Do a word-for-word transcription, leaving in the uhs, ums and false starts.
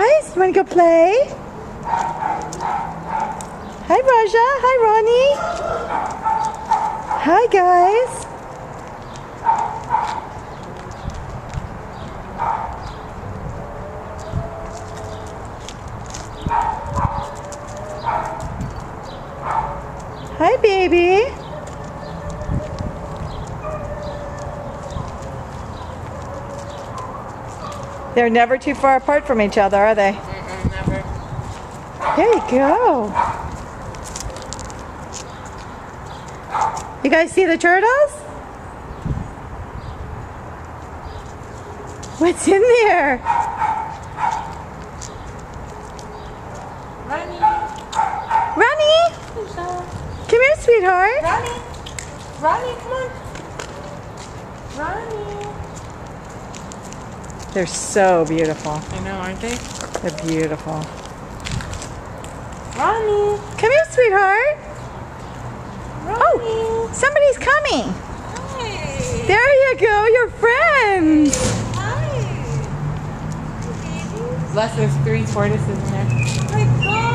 guys, you want to go play? Hi, Raja. Hi, Ronnie. Hi, guys. Hi, baby. They're never too far apart from each other, are they? Mm-mm, never. There you go. You guys see the turtles? What's in there? Ronnie. Ronnie! Come here, sweetheart. Ronnie. Ronnie, come on. Ronnie. They're so beautiful. I know, aren't they? They're beautiful. Ronnie! Come here, sweetheart! Ronnie. Oh! Somebody's coming! Hi! There you go, your friend! Hi! Hi. Less there's three tortoises in there. Oh my God!